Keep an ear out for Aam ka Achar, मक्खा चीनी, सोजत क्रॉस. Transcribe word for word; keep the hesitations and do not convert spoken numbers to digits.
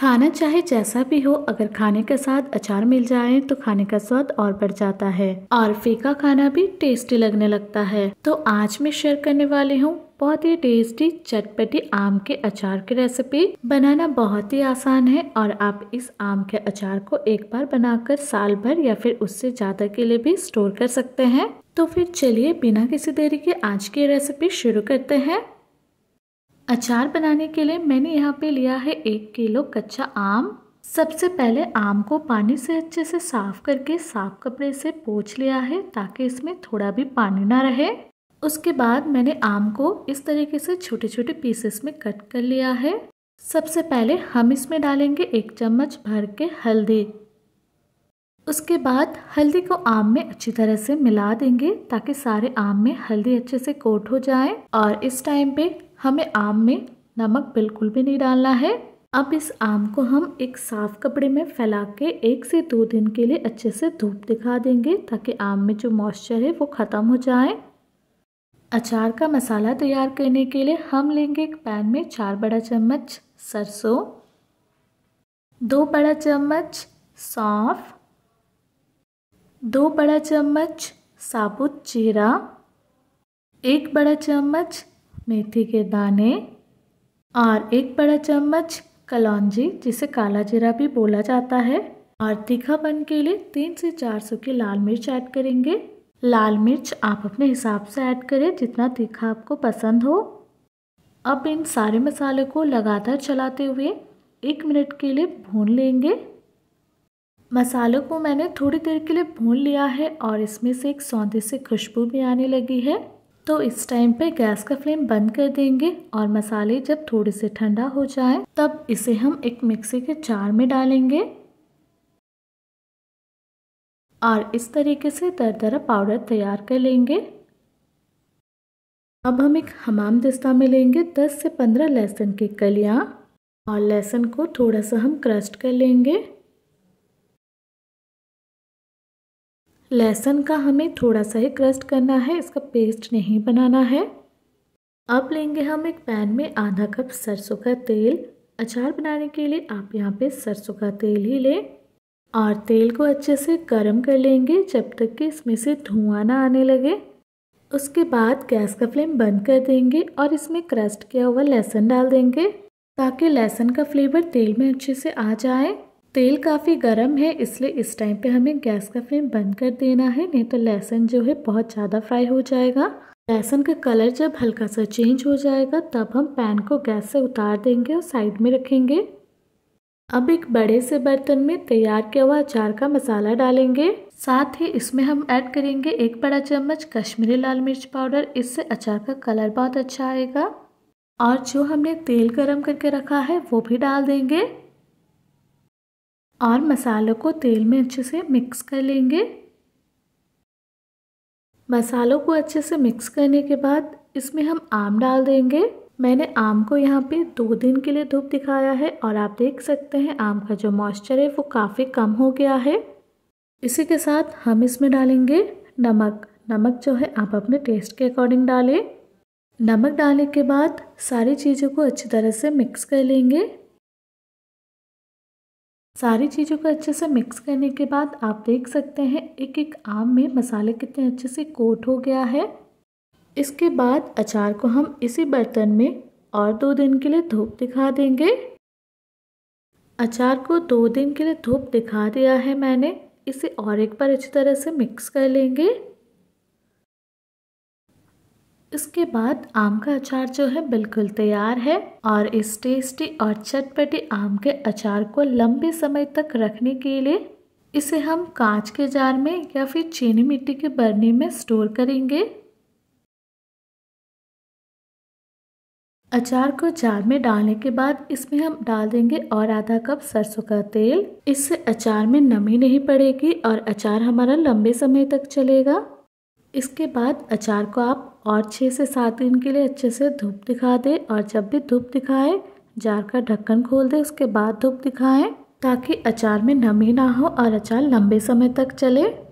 खाना चाहे जैसा भी हो, अगर खाने के साथ अचार मिल जाए तो खाने का स्वाद और बढ़ जाता है और फीका खाना भी टेस्टी लगने लगता है। तो आज मैं शेयर करने वाली हूँ बहुत ही टेस्टी चटपटी आम के अचार की रेसिपी। बनाना बहुत ही आसान है और आप इस आम के अचार को एक बार बनाकर साल भर या फिर उससे ज़्यादा के लिए भी स्टोर कर सकते हैं। तो फिर चलिए बिना किसी देरी के आज की रेसिपी शुरू करते हैं। अचार बनाने के लिए मैंने यहाँ पे लिया है एक किलो कच्चा आम। सबसे पहले आम को पानी से अच्छे से साफ करके साफ कपड़े से पोंछ लिया है ताकि इसमें थोड़ा भी पानी ना रहे। उसके बाद मैंने आम को इस तरीके से छोटे छोटे पीसेस में कट कर लिया है। सबसे पहले हम इसमें डालेंगे एक चम्मच भर के हल्दी। उसके बाद हल्दी को आम में अच्छी तरह से मिला देंगे ताकि सारे आम में हल्दी अच्छे से कोट हो जाए। और इस टाइम पे हमें आम में नमक बिल्कुल भी नहीं डालना है। अब इस आम को हम एक साफ कपड़े में फैला के एक से दो दिन के लिए अच्छे से धूप दिखा देंगे ताकि आम में जो मॉइस्चर है वो ख़त्म हो जाए। अचार का मसाला तैयार करने के लिए हम लेंगे एक पैन में चार बड़ा चम्मच सरसों, दो बड़ा चम्मच सौंफ, दो बड़ा चम्मच साबुत जीरा, एक बड़ा चम्मच मेथी के दाने और एक बड़ा चम्मच कलौंजी जिसे काला जीरा भी बोला जाता है। और तीखापन के लिए तीन से चार सौ की लाल मिर्च ऐड करेंगे। लाल मिर्च आप अपने हिसाब से ऐड करें जितना तीखा आपको पसंद हो। अब इन सारे मसाले को लगातार चलाते हुए एक मिनट के लिए भून लेंगे। मसालों को मैंने थोड़ी देर के लिए भून लिया है और इसमें से एक सौंधी सी खुशबू भी आने लगी है। तो इस टाइम पे गैस का फ्लेम बंद कर देंगे और मसाले जब थोड़े से ठंडा हो जाए तब इसे हम एक मिक्सी के जार में डालेंगे और इस तरीके से दरदरा पाउडर तैयार कर लेंगे। अब हम एक हमाम दस्ता में लेंगे दस से पंद्रह लहसुन की कलियां और लहसुन को थोड़ा सा हम क्रश कर लेंगे। लहसुन का हमें थोड़ा सा ही क्रश करना है, इसका पेस्ट नहीं बनाना है। अब लेंगे हम एक पैन में आधा कप सरसों का तेल। अचार बनाने के लिए आप यहाँ पे सरसों का तेल ही लें और तेल को अच्छे से गर्म कर लेंगे जब तक कि इसमें से धुआं ना आने लगे। उसके बाद गैस का फ्लेम बंद कर देंगे और इसमें क्रश किया हुआ लहसुन डाल देंगे ताकि लहसुन का फ्लेवर तेल में अच्छे से आ जाए। तेल काफ़ी गर्म है इसलिए इस टाइम पे हमें गैस का फ्लेम बंद कर देना है, नहीं तो लहसुन जो है बहुत ज़्यादा फ्राई हो जाएगा। लहसुन का कलर जब हल्का सा चेंज हो जाएगा तब हम पैन को गैस से उतार देंगे और साइड में रखेंगे। अब एक बड़े से बर्तन में तैयार किया हुआ अचार का मसाला डालेंगे। साथ ही इसमें हम ऐड करेंगे एक बड़ा चम्मच कश्मीरी लाल मिर्च पाउडर। इससे अचार का कलर बहुत अच्छा आएगा। और जो हमने तेल गरम करके रखा है वो भी डाल देंगे और मसालों को तेल में अच्छे से मिक्स कर लेंगे। मसालों को अच्छे से मिक्स करने के बाद इसमें हम आम डाल देंगे। मैंने आम को यहाँ पे दो दिन के लिए धूप दिखाया है और आप देख सकते हैं आम का जो मॉइस्चर है वो काफ़ी कम हो गया है। इसी के साथ हम इसमें डालेंगे नमक। नमक जो है आप अपने टेस्ट के अकॉर्डिंग डालें। नमक डालने के बाद सारी चीज़ों को अच्छी तरह से मिक्स कर लेंगे। सारी चीज़ों को अच्छे से मिक्स करने के बाद आप देख सकते हैं एक एक आम में मसाले कितने अच्छे से कोट हो गया है। इसके बाद अचार को हम इसी बर्तन में और दो दिन के लिए धूप दिखा देंगे। अचार को दो दिन के लिए धूप दिखा दिया है मैंने। इसे और एक बार अच्छी तरह से मिक्स कर लेंगे। इसके बाद आम का अचार जो है बिल्कुल तैयार है। और इस टेस्टी और चटपटी आम के अचार को लंबे समय तक रखने के लिए इसे हम कांच के जार में या फिर चीनी मिट्टी के बर्नी में स्टोर करेंगे। अचार को जार में डालने के बाद इसमें हम डाल देंगे और आधा कप सरसों का तेल। इससे अचार में नमी नहीं पड़ेगी और अचार हमारा लंबे समय तक चलेगा। इसके बाद अचार को आप और छः से सात दिन के लिए अच्छे से धूप दिखा दें और जब भी धूप दिखाएं जार का ढक्कन खोल दें, उसके बाद धूप दिखाएं ताकि अचार में नमी ना हो और अचार लंबे समय तक चले।